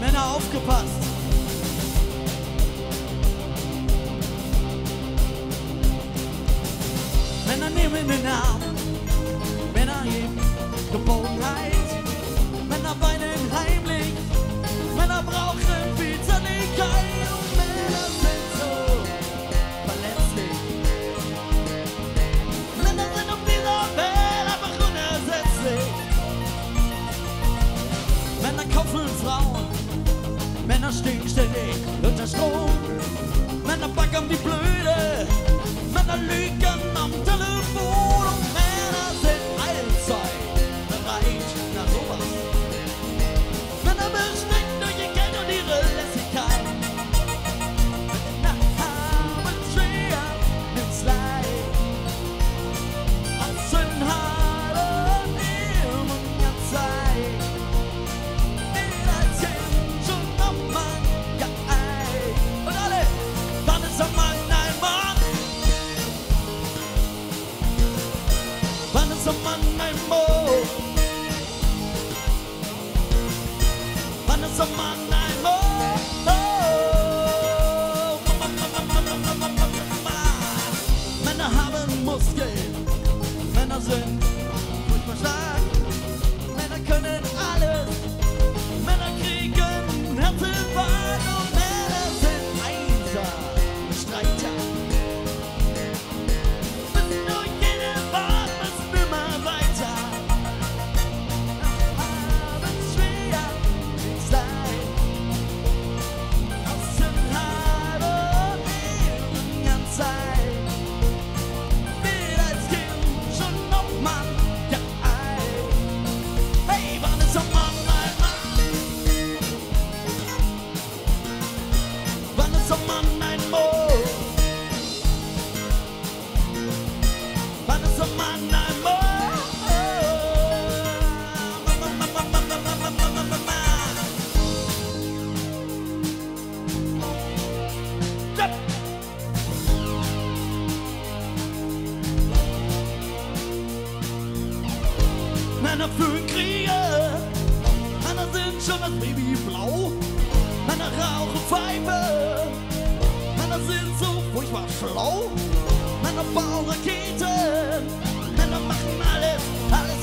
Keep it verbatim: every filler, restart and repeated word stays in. Männer, aufgepasst! Männer nehmen den Arm, Männer heben Geborgenheit, Männer weinen heimlich, Männer brauchen viel Zärtlichkeit und Männer sind so verletzlich. Männer sind auf dieser Welt einfach unersetzlich. Männer kaufen Frauen, Männer stehen ständig unter Strom, Männer baggern die Blöde, Männer lügen am Telefon und Männer sind allzeit bereit nach sowas. Männer besticken durch ihr Geld und ihre Lässigkeit. Männer haben schwer ins Leid. Aus Schönheit und ewiger Zeit. Ihr als Kind schon auf Mann geeilt. Und alle, dann ist der Mann ein Mann. Wann ist ein Mann ein Mann? Wann ist ein Mann ein Mann? Oh, Männer haben Muskeln, Männer sind furchtbar stark, Männer können alles, Männer kriegen Herzinfarkt und Männer sind einsam, Streiter. Müssen durch jede Wand, müssen immer weiter. Haben schwer ins Leid. Aus Schönheit und ewiger Zeit. Wird als Kind schon auf Mann geeilt. Hey, wann ist ein Mann ein Mann? Wann ist ein Mann ein Mann? Wann ist ein Mann ein Mann? Ja. Männer führen Kriege, Männer sind schon als Baby blau, Männer rauchen Pfeife, Männer sind so furchtbar schlau, Männer bauen Raketen, Männer machen alles, alles.